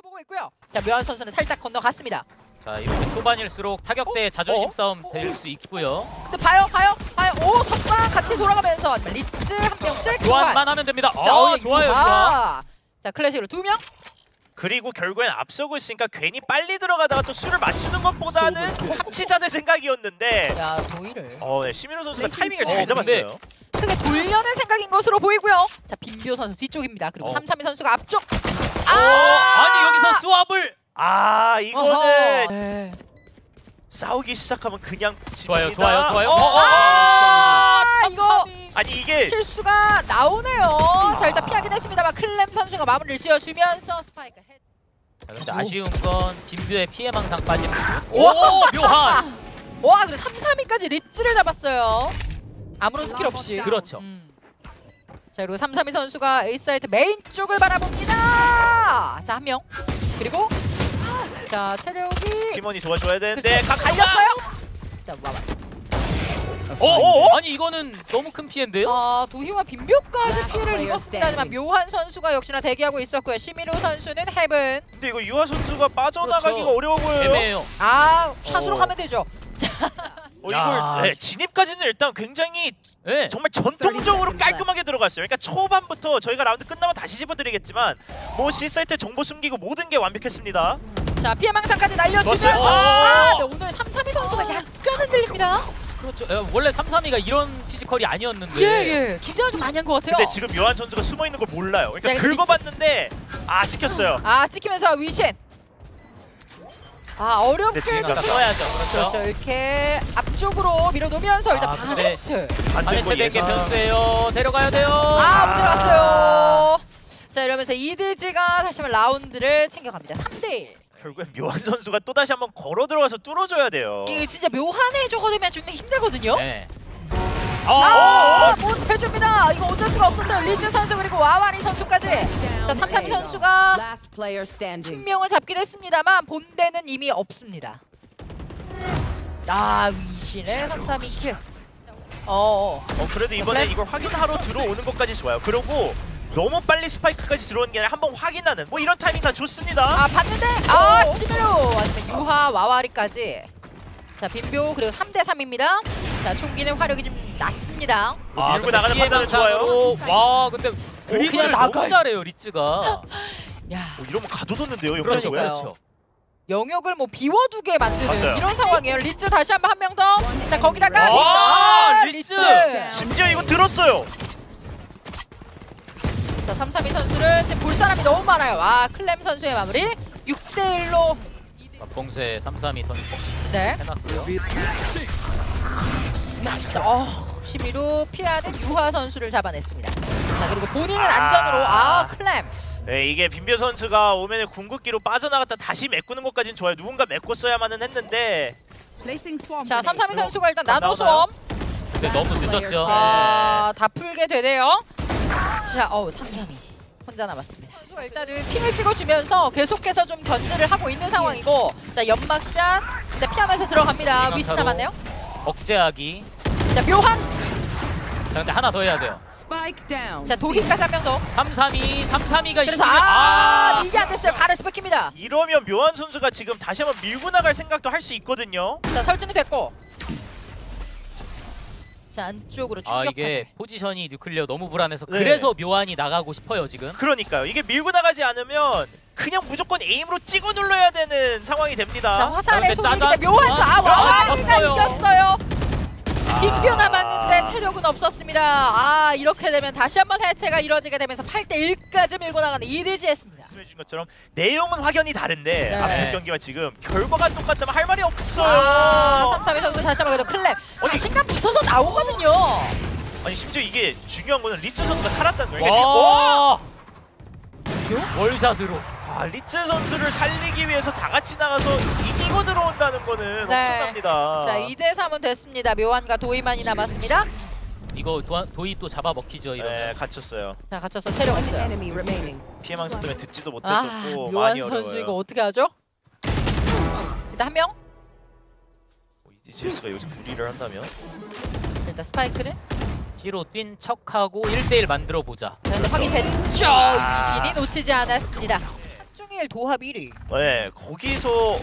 생각해보고 있고요. 자, 묘한 선수는 살짝 건너갔습니다. 자, 이렇게 초반일수록 타격대 자존심 싸움 될 수 있고요. 근데 봐요. 오, 석방 같이 돌아가면서 리츠 한 명씩 교환만 하면 됩니다. 자, 좋아요. 자, 클래식으로 두 명. 그리고 결국엔 앞서고 있으니까 괜히 빨리 들어가다가 또 수를 맞추는 것보다는 합치자는 생각이었는데, 야, 도의를 시민호 선수가 타이밍을 잘 잡았어요. 크게 돌려는 생각인 것으로 보이고요. 자, 빈비오 선수 뒤쪽입니다. 그리고 332 선수가 앞쪽. 아니, 여기서 스왑을 이거는 네. 싸우기 시작하면 그냥 집니다. 좋아요. 이거 아니, 이게 실수가 나오네요. 자, 일단 피하긴 했습니다만 클램 선수가 마무리를 지어주면서 스파이크 헤드. 자, 근데 아쉬운 건 빈뷰의 피해 망상 빠지는 거. 묘한! 와, 그래 332까지 리츠를 잡았어요. 아무런 스킬 없이. 그렇죠. 자, 그리고 332 선수가 A 사이트 메인 쪽을 바라봅니다. 자, 한 명. 그리고 자, 체력이 팀원이 도와줘야 되는데 각 갈렸어요. 자, 와봐. 아니, 이거는 너무 큰 피해인데요? 도희와 빈묘까지 피해를 입었습니다. 하지만 묘한 선수가 역시나 대기하고 있었고요. 시미루 선수는 헤븐. 근데 이거 유하 선수가 빠져나가기가 어려워 보여요. 애매해요. 샷으로 가면 되죠. 이걸 진입까지는 일단 굉장히 정말 전통적으로 깔끔하게 들어갔어요. 그러니까 초반부터 저희가 라운드 끝나면 다시 짚어드리겠지만 뭐 C사이트 정보 숨기고 모든 게 완벽했습니다. 자, 피해망상까지 날려주면서 오늘 332 선수가 약간 흔들립니다. 그렇죠. 원래 332가 이런 피지컬이 아니었는데 기대가 좀 많이 한 것 같아요. 근데 지금 묘한 선수가 숨어있는 걸 몰라요. 그러니까 긁어봤는데 찍혔어요. 찍히면서 위신. 어렵게 써야죠. 그렇죠. 이렇게 앞쪽으로 밀어놓으면서 일단 반해체. 반해체 된 게 변수예요. 데려가야 돼요. 못 들어갔어요. 자, 이러면서 이드지가 다시 한번 라운드를 챙겨갑니다. 3대1. 결국엔 묘한 선수가 또 다시 한번 걸어 들어와서 뚫어줘야 돼요. 이게 진짜 묘한에 저거되면 좀 힘들거든요. 네. 못 해줍니다. 이거 어쩔 수가 없었어요. 리즈 선수 그리고 와와리 선수까지. 자, 332 선수가 한 명을 잡긴 했습니다만 본대는 이미 없습니다. 위신의 332 킬. 그래도 이번에 이걸 확인하러 들어오는 것까지 좋아요. 그러고 너무 빨리 스파이크까지 들어오는 게 아니라 한번 확인하는 뭐 이런 타이밍 다 좋습니다. 봤는데 시미루 유하 와와리까지. 자, 빈묘 그리고 3대3입니다. 자, 총기는 화력이 좀 낮습니다. 밀고 나가는 판단은 좋아요. 와, 근데 드리블을 너무 잘해요 리츠가. 이러면 가둬뒀는데요 옆에서. 그렇죠. 영역을 뭐 비워두게 만드는 이런 상황이에요. 리츠 다시 한번 한 명 더. 자, 거기다가 리츠. 심지어 이거 들었어요. 자, 332 선수를 지금 볼 사람이 너무 많아요. 클램 선수의 마무리 6대1로 봉쇄 332 던지고 해놨고요. 시미루 피하는 유하 선수를 잡아냈습니다. 자, 그리고 본인은 안전으로 클램. 이게 빈벼 선수가 오면은 궁극기로 빠져나갔다 다시 메꾸는 것까지는 좋아요. 누군가 메꿨어야만은 했는데. 자, 332 선수가 일단 나노 수업. 근데 너무 늦었죠. 다 풀게 되네요. 자, 332 혼자 남았습니다. 선수가 일단은 핑을 찍어주면서 계속해서 좀 견제를 하고 있는 상황이고, 자, 연막샷 피하면서 들어갑니다. 위치 남았네요. 억제하기. 자, 묘한. 자, 근데 하나 더 해야 돼요. 자, 도희까지 한 명 더. 332가 그래서 이게 안 됐어요. 가르스 뺏깁니다. 이러면 묘한 선수가 지금 다시 한번 밀고 나갈 생각도 할 수 있거든요. 자, 설진이 됐고. 자, 안쪽으로 충격파살. 이게 포지션이 뉴클리어 너무 불안해서 그래서 묘한이 나가고 싶어요 지금. 그러니까요. 이게 밀고 나가지 않으면 그냥 무조건 에임으로 찍어 눌러야 되는 상황이 됩니다. 자, 화살에 손이기 묘한서 와와리가 이겼어요. 빈표 남았는데 체력은 없었습니다. 이렇게 되면 다시 한번 해체가 이루어지게 되면서 8대1까지 밀고 나가는 이드지였습니다. 말씀해주신 것처럼 내용은 확연히 다른데 앞선 경기와 지금 결과가 똑같다면 할 말이 없어요. 332 선수 다시 한번 클랩. 자신감 붙어서 나오거든요. 아니, 심지어 이게 중요한 거는 리츠 선수가 살았다는 거예요. 월샷으로. 리츠 선수를 살리기 위해서 다 같이 나가서 이기고 들어온다는 거는 엄청납니다. 자, 2대3은 됐습니다. 묘한과 도희만이 남았습니다. 이거 도희 또 잡아먹히죠 이러면. 갇혔어요. 자, 갇혀서 체력 없어요. 피해망상 때문에 듣지도 못했었고 많이 어려워요. 묘한 선수 이거 어떻게 하죠? 일단 한 명. 이지제스가 여기서 무리를 한다면? 일단 스파이크를 C로 뛴 척하고 1대1 만들어보자. 자, 확인 됐죠. 위신이 놓치지 않았습니다. 하이엘 도합 1위. 네, 거기서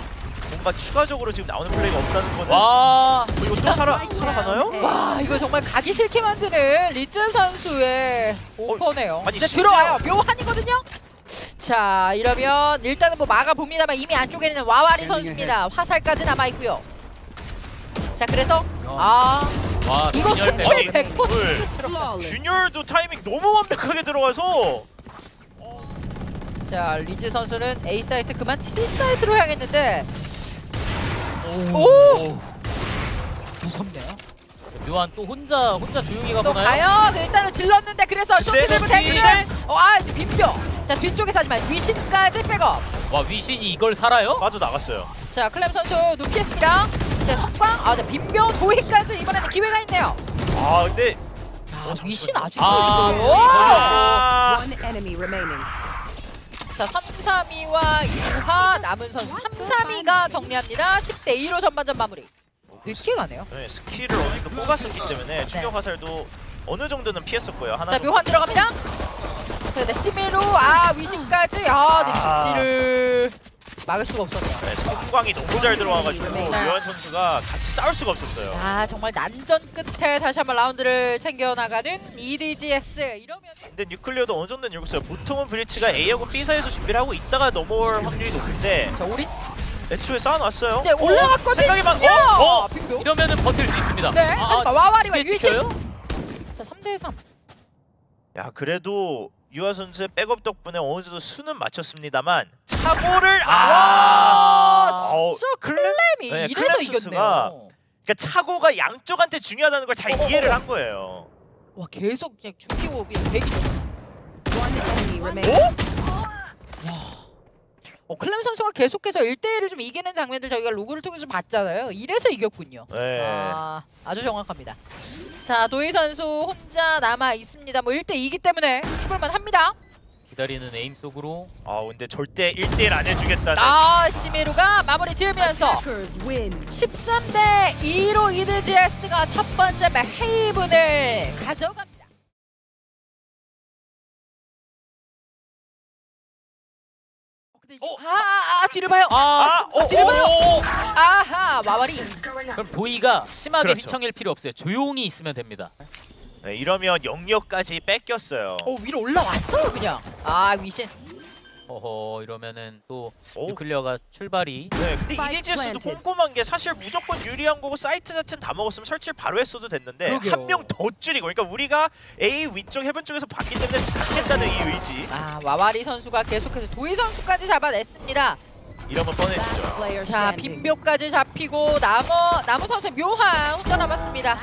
뭔가 추가적으로 지금 나오는 플레이가 없다는 거는. 와, 이거 또 살아가나요? 네. 와, 이거 정말 가기 싫게 만드는 리즈 선수의 오퍼네요. 아니, 근데 들어와요. 묘한이거든요. 자, 이러면 일단은 뭐 막아봅니다만 이미 안쪽에는 와와리 선수입니다. 화살까지 남아있고요. 자, 그래서 와, 이거 스킬 100% 들어갔어요. 균열도 타이밍 너무 완벽하게 들어가서. 자, 리즈 선수는 A 사이트 그만 C 사이트로 향했는데. 오! 무섭네요. 묘한 또 혼자 조용히 가보나요? 또 가요. 네, 일단은 질렀는데 그래서 쇼트 들고 대기를. 아, 민병. 자, 뒤쪽에서 하지만 위신까지 백업. 와, 위신이 이걸 살아요? 빠져 나갔어요. 자, 클램 선수 눕히겠습니다. 자, 석광. 아, 빈병 도희까지 이번에는 기회가 있네요. 아, 근데 위신 아직도 있어요. 자, 332와 유하 남은 선수 332가 정리합니다. 10대2로 전반전 마무리. 늦게 가네요. 네, 스킬을 어디서 뽑았었기 때문에 충격 화살도 어느 정도는 피했었고요. 하나. 자, 묘환 들어갑니다. 자, 근데 시미루 위심까지 위치를 막을 수가 없었네요. 네, 성광이 너무 잘 들어와가지고 묘환 선수가 같이 싸울 수가 없었어요. 아, 정말 난전 끝에 다시 한번 라운드를 챙겨나가는 EDGS. 이러면 근데 뉴클리어도 어느 정도는 여기 있어요. 보통은 브리츠가 A하고 B 사이에서 준비를 하고 있다가 넘어올 확률이 높은데. 자, 우리 애초에 쌓아놨어요. 이제 올라갔거든요. 이러면은 버틸 수 있습니다. 네. 와와리와 유신. 자, 3대3. 야, 그래도 유하 선수의 백업 덕분에 어느 정도 수는 맞췄습니다만 차고를 진짜 클램이 이래서 이겼네요. 그러니까 차고가 양쪽한테 중요하다는 걸 잘 이해를 한 거예요. 와, 계속 그냥 죽이고 그냥 대기죠. 클램 선수가 계속해서 1대1을 좀 이기는 장면들 저희가 로그를 통해서 봤잖아요. 이래서 이겼군요. 네. 아주 정확합니다. 자, 도희 선수 혼자 남아 있습니다. 뭐 1대2이기 때문에 해볼만 합니다. 기다리는 에임 속으로. 아, 근데 절대 1대1 안 해주겠다는. 아, 시미루가 마무리 지으면서 13대2로 EDGS가 첫 번째 맵 헤이븐을 가져갑니다. 뒤를 봐요. 뒤를 봐요. 아하, 와와리. 그럼 도희가 심하게 휘청일 필요 없어요. 조용히 있으면 됩니다. 네, 이러면 영역까지 뺏겼어요. 위로 올라왔어요, 그냥. 위신. 이러면은 또 뉴클리어가 출발이. 네, EDGS도 꼼꼼한 게 사실 무조건 유리한 거고 사이트 자체는 다 먹었으면 설치를 바로 했어도 됐는데 한 명 더 줄이고, 그러니까 우리가 A 위쪽 해변 쪽에서 봤기 때문에 잡겠다는 이 의지. 와와리 선수가 계속해서 도희 선수까지 잡아냈습니다. 이러면 뻔해지죠. 자, 빈묘까지 잡히고 나무 선수 묘한 혼자 남았습니다.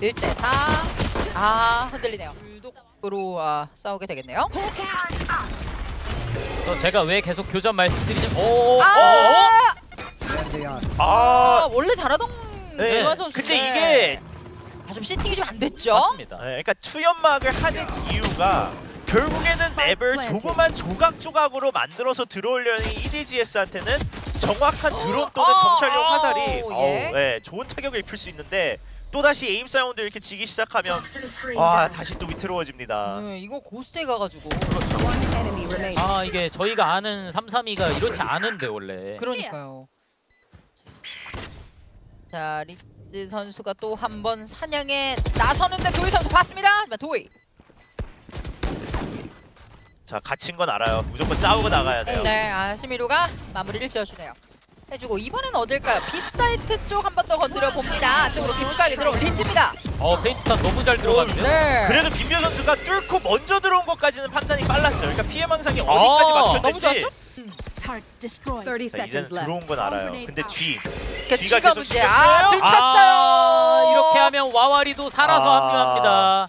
1대4. 흔들리네요. 불독으로 싸우게 되겠네요. 제가 왜 계속 교전 말씀드리지? 원래 잘하던 유한 선수. 근데 이게 좀 시팅이 좀 안 됐죠? 맞습니다. 네, 그러니까 투연막을 하는 이유가 결국에는 맵을 조그만 조각조각으로 만들어서 들어오려는 EDGS한테는 정확한 드론 또는 정찰용 화살이 좋은 타격을 입힐 수 있는데 또다시 에임 사운드 이렇게 지기 시작하면 다시 또 위태로워집니다. 이거 고스트에 가가지고. 그렇죠. 이게 저희가 아는 332가 이렇지 않은데 원래. 그러니까요. 자, 리즈 선수가 또 한 번 사냥에 나서는데 도희 선수 봤습니다. 도희. 자, 갇힌 건 알아요. 무조건 싸우고 나가야 돼요. 네, 시미루가 마무리를 지어주네요. 해주고 이번엔 어딜까요? B사이트 쪽 한 번 더 건드려 봅니다. 쪽으로 깊숙하게 들어온 리즈입니다. 페인트탄 너무 잘 들어가는데요? 네. 그래도 빈묘 선수가 뚫고 먼저 들어온 것까지는 판단이 빨랐어요. 그러니까 피해 망상이 어디까지 막혔는지. 이제는 들어온 건 알아요. 근데 G가 계속 문제야. 들켰어요. 이렇게 하면 와와리도 살아서 합류합니다.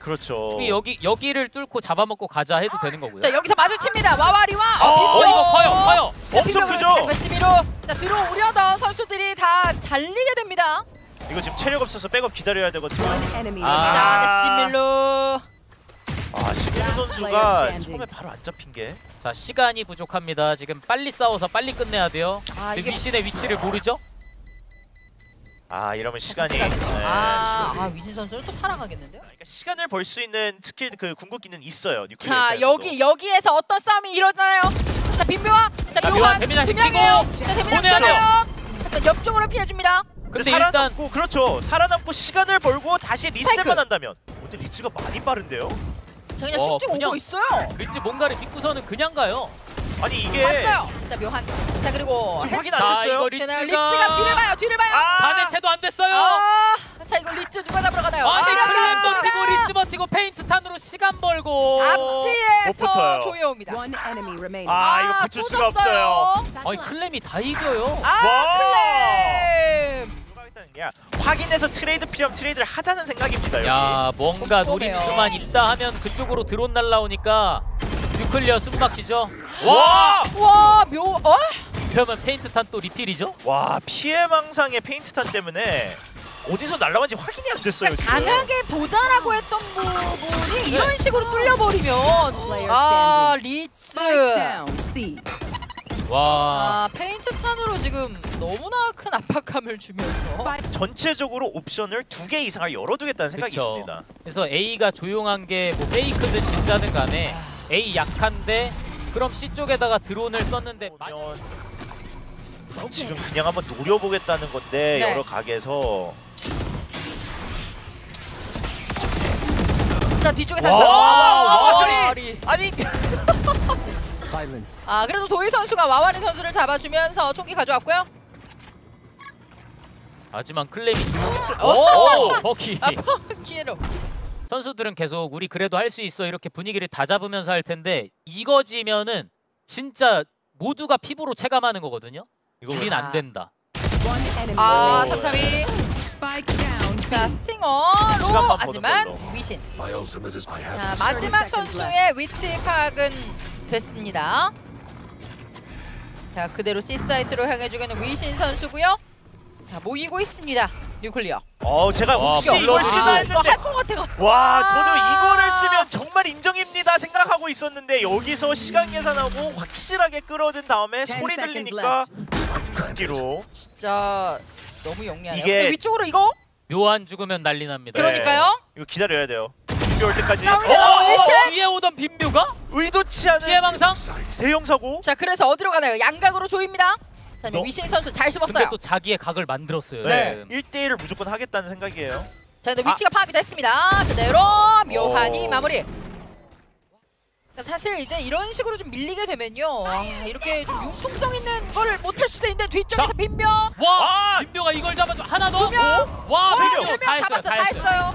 그렇죠. 여기를 뚫고 잡아먹고 가자 해도 되는 거고요. 자, 여기서 마주칩니다. 와와리와. 이거 커요. 엄청 크죠. 시미루. 자, 들어오려던 선수들이 다 잘리게 됩니다. 이거 지금 체력 없어서 백업 기다려야 되거든요. 자, XiMiLu. 시미루 선수가 처음에 바로 안 잡힌 게. 자, 시간이 부족합니다. 지금 빨리 싸워서 빨리 끝내야 돼요. 미신의 위치를 모르죠? 아 이러면 시간이 아 위진 선수는 또 살아가겠는데요? 그러니까 시간을 벌 수 있는 스킬 그 궁극기는 있어요. 자 여기에서 어떤 싸움이 일어나요? 자 빈묘와 자 묘한 투명해요. 자 대미나요. 하지만 옆쪽으로 피해줍니다. 근데 살아남고 일단... 그렇죠. 살아남고 시간을 벌고 다시 리셋만 한다면 어때 리츠가 많이 빠른데요? 자 그냥 쭉쭉 오고 있어요. 리츠 뭔가를 믿고서는 그냥 가요. 아니 이게 봤어요. 자 묘한. 자 그리고 확인 안 됐어요. 리츠가 뒤를 봐요. 뒤를 봐요. 반해체도 안 됐어요. 자 이거 리츠 누가 잡으러 가나요? 아니 클램 버티고 리츠 버티고 페인트 탄으로 시간 벌고 앞뒤에서 조여옵니다. 아 이거 붙을 수가 없어요. 아니 클램이 다 이겨요. 클램. 확인해서 트레이드 필요하면 트레이드를 하자는 생각입니다. 야 뭔가 노림수만 있다 하면 그쪽으로 드론 날라오니까 뉴클리어 숨 막히죠. 와! 와! 묘... 어? 그러면 페인트탄 또 리필이죠? 와 피해망상의 페인트탄 때문에 어디서 날라왔는지 확인이 안 됐어요 지금. 강하게 보자라고 했던 부분이 이런 식으로 뚫려버리면 아... 리츠! 와... 아, 페인트탄으로 지금 너무나 큰 압박감을 주면서 전체적으로 옵션을 2개 이상을 열어두겠다는 생각이 그쵸. 있습니다. 그래서 A가 조용한 게 뭐 페이크든 진짜든 간에 A 약한데 그럼 C쪽에다가 드론을 썼는데 지금 그냥 한번 노려보겠다는 건데 네. 여러 각에서 자 뒤쪽에 살짝 와와리 아니 아 그래도 도희 선수가 와와리 선수를 잡아주면서 총기 가져왔고요. 하지만 클레임이 오! 버키! 버키로 선수들은 계속 우리 그래도 할 수 있어 이렇게 분위기를 다 잡으면서 할 텐데 이거 지면은 진짜 모두가 피부로 체감하는 거거든요. 우린 안 된다. 아 332. 자 스팅어로 하지만 위신. 자 마지막 선수의 위치 파악은 됐습니다. 자 그대로 C 사이트로 향해주고 있는 위신 선수고요. 자 모이고 있습니다. 뉴클리어. 제가 혹시 이걸 쓰나 했는데 와 저도 이거를 쓰면 정말 인정입니다 생각하고 있었는데 여기서 시간 계산하고 확실하게 끌어든 다음에 소리 들리니까 극기로 진짜 너무 영리하네요. 근데 위쪽으로 이거? 묘한 죽으면 난리 납니다. 그러니까요. 이거 기다려야 돼요. 빈묘 올 때까지. 위에 오던 빈묘가? 의도치 않은 피해망상? 대형 사고. 자 그래서 어디로 가나요? 양각으로 조입니다. 자, 위신 선수 잘 숨었어요. 근데 또 자기의 각을 만들었어요. 네. 1대1을 무조건 하겠다는 생각이에요. 자, 근데 위치가 파악이 됐습니다. 그대로 묘한이 마무리. 사실 이제 이런 식으로 좀 밀리게 되면요. 이렇게 좀 융통성 있는 거를 못할 수도 있는데 뒤쪽에서 빈묘. 와! 빈묘가 이걸 잡아줘. 하나 더. 와! 빈묘 다 했어요. 다 했어요.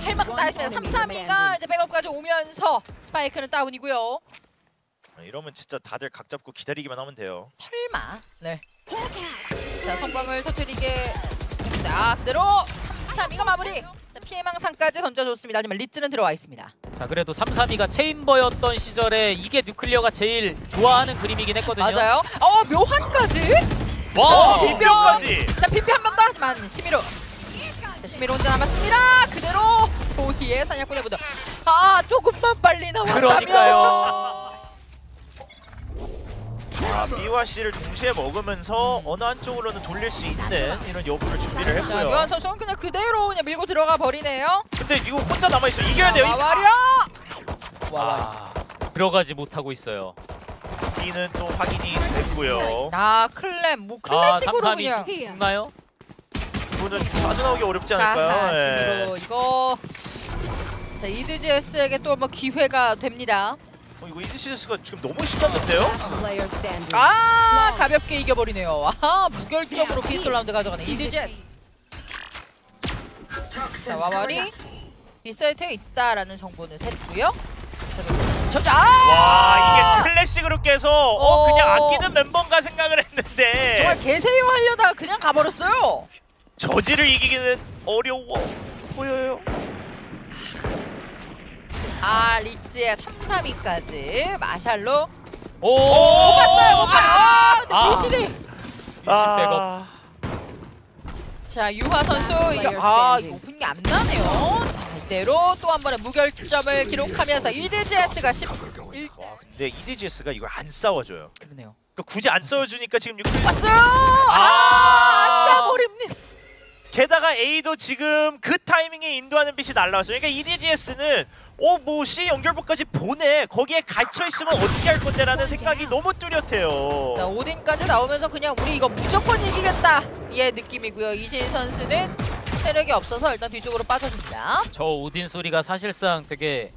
할 만큼 다 했습니다. 332가 이제 백업까지 오면서 스파이크는 다운이고요. 이러면 진짜 다들 각 잡고 기다리기만 하면 돼요. 설마. 네. 자, 성광을 터뜨리게. 자, 그대로 332가 마무리. 자, 피해망상까지 던져줬습니다. 하지만 리츠는 들어와 있습니다. 자, 그래도 332가 체인버였던 시절에 이게 뉴클리어가 제일 좋아하는 그림이긴 했거든요. 맞아요. 묘한까지. 와, 빈병까지. 자, 빈병 한 번 더. 하지만 11호. 자, 11호 혼자 남았습니다. 그대로 도희의 사냥꾼의 무덤. 조금만 빨리 나왔다면. 그러니까요. B와 C를 동시에 먹으면서 어느 한쪽으로는 돌릴 수 있는 이런 여부를 준비를 했고요. 묘한 선수는 그냥 그대로 그냥 밀고 들어가 버리네요. 근데 이거 혼자 남아있어. 이겨야 돼요. 와와려! 들어가지 못하고 있어요. B는 또 확인이 됐고요. 클램. 뭐 클래식으로 그냥. 죽나요? 이거는 빠져나오기 어렵지 않을까요? 네. 이거 자 이드GS에게 또 한번 기회가 됩니다. 이거 이드시스가 지금 너무 심한데요? 가볍게 이겨버리네요. 무결점으로 피스톨 라운드 가져가는 이드GS. 자 와와리 뒷사이트에 있다라는 정보는 샜고요. 와 이게 클래식으로 깨서 그냥 아끼는 멤버인가 생각을 했는데 정말 개세요 하려다가 그냥 가버렸어요. 저지를 이기기는 어려워 보여요. 리츠의 332까지 마샬로 못 봤어요. 근데 BCD 백업. 자 유하 선수 이거 이거 오픈이 안 나네요. 자 이대로 또 한 번의 무결점을 기록하면서 2DGS가 11대. 근데 2DGS가 이걸 안 싸워줘요. 그러네요. 그러니까 굳이 안 싸워주니까 지금 6. 봤어요. 안 짜버립니다. 게다가 A도 지금 그 타이밍에 인도하는 빛이 날라왔어요. 그러니까 EDGS는 뭐 C 연결부까지 보내, 거기에 갇혀있으면 어떻게 할 건데 라는 생각이 너무 뚜렷해요. 자, 오딘까지 나오면서 그냥 우리 이거 무조건 이기겠다, 예, 느낌이고요. 이진 선수는 체력이 없어서 일단 뒤쪽으로 빠져줍니다. 저 오딘 소리가 사실상 되게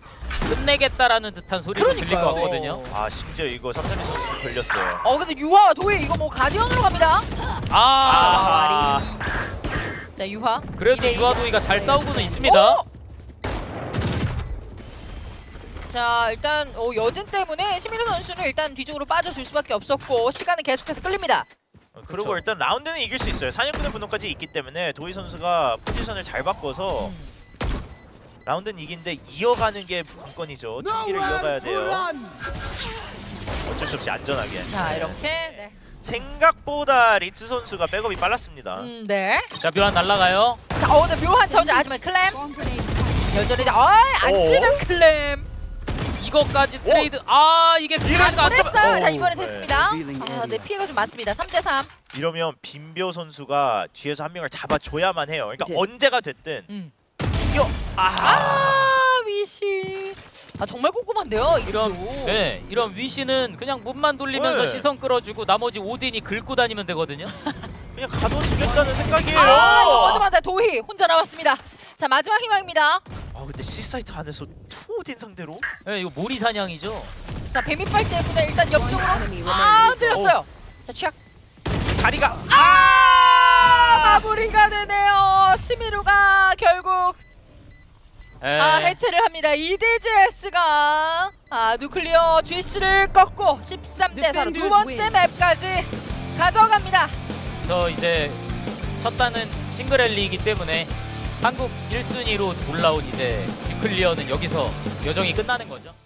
끝내겠다라는 듯한 소리로 들릴 것 같거든요. 아, 심지어 이거 삼삼이 선수도 걸렸어요. 근데 유하와 도해 이거 뭐 가디언으로 갑니다. 자, 유하. 그래도 유하 도이가 잘 싸우고는 있습니다. 오! 자, 일단 여진 때문에 XiMiLu 선수는 일단 뒤쪽으로 빠져줄 수밖에 없었고 시간은 계속해서 끌립니다. 그리고 그렇죠. 일단 라운드는 이길 수 있어요. 사냥꾼의 분노까지 있기 때문에 도희 선수가 포지션을 잘 바꿔서 라운드는 이긴데 이어가는 게 관건이죠. 충기를 이어가야 돼요. 어쩔 수 없이 안전하게. 자, 이렇게. 네. 생각보다 리츠 선수가 백업이 빨랐습니다. 네. 자, 묘한 날라가요. 자, 오늘 묘한 저지. 하지만 클램. 여전히 안 치는 클램. 이거까지 트레이드. 이게 피해가 안 잡았어요. 자, 이번에 됐습니다. 네, 피해가 좀 많습니다. 3대3. 이러면 빈벼 선수가 뒤에서 한 명을 잡아줘야만 해요. 그러니까 이제. 언제가 됐든. 위시. 정말 꼼꼼한데요. 이런 위시는 그냥 몸만 돌리면서 시선 끌어주고 나머지 오딘이 긁고 다니면 되거든요. 그냥 가둬주겠다는 생각이에요. 마지막에 도희 혼자 나왔습니다. 자, 마지막 희망입니다. 근데 C사이트 안에서 2오딘 상대로? 네, 이거 모리 사냥이죠. 자, 뱀이빨 때문에 일단 옆쪽으로 흔들렸어요. 자, 취약 자리가 마무리가 되네요. XiMiLu가 결국 해체를 합니다. EDGS가 누클리어 GC를 꺾고 13대4로 두 번째 맵까지 가져갑니다. 그래서 이제 첫 단은 싱글랠리이기 때문에 한국 1순위로 올라온 이제 뉴클리어는 여기서 여정이 끝나는 거죠.